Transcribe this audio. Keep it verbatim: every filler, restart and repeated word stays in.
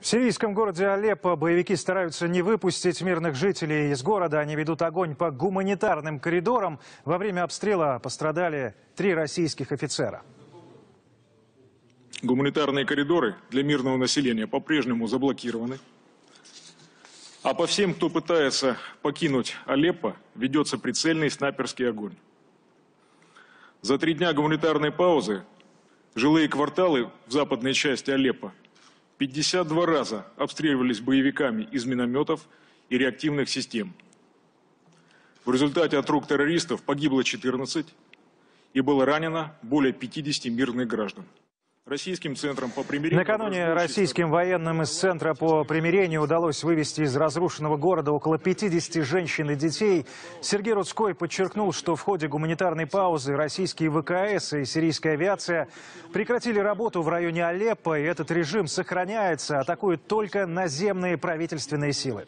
В сирийском городе Алеппо боевики стараются не выпустить мирных жителей из города. Они ведут огонь по гуманитарным коридорам. Во время обстрела пострадали три российских офицера. Гуманитарные коридоры для мирного населения по-прежнему заблокированы. А по всем, кто пытается покинуть Алеппо, ведется прицельный снайперский огонь. За три дня гуманитарной паузы жилые кварталы в западной части Алеппо пятьдесят два раза обстреливались боевиками из минометов и реактивных систем. В результате от рук террористов погибло четырнадцать и было ранено более пятидесяти мирных граждан. Российским центром по примирению... Накануне российским военным из Центра по примирению удалось вывести из разрушенного города около пятидесяти женщин и детей. Сергей Рудской подчеркнул, что в ходе гуманитарной паузы российские ВКС и сирийская авиация прекратили работу в районе Алеппо, и этот режим сохраняется, атакуют только наземные правительственные силы.